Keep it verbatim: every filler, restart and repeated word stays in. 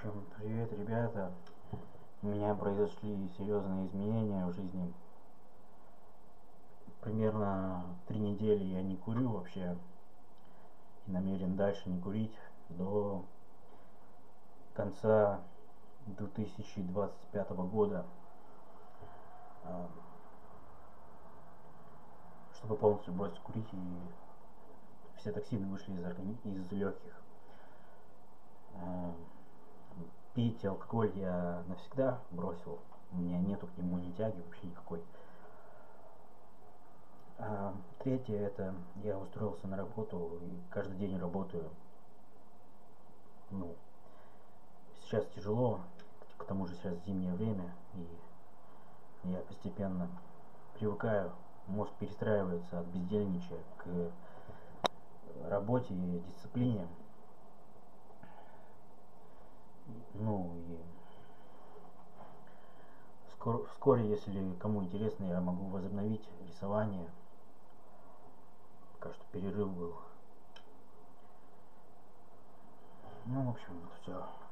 Всем привет, ребята. У меня произошли серьезные изменения в жизни. Примерно три недели я не курю вообще. И намерен дальше не курить до конца две тысячи двадцать пятого года. Чтобы полностью бросить курить, и все токсины вышли из, органи... из легких. Пить алкоголь я навсегда бросил. У меня нету к нему ни тяги вообще никакой. А третье, это я устроился на работу и каждый день работаю. Ну, сейчас тяжело, к тому же сейчас зимнее время, и я постепенно привыкаю, мозг перестраивается от бездельничая к работе и дисциплине. Ну и скоро, вскоре, если кому интересно, я могу возобновить рисование. Пока что перерыв был. Ну, в общем, все.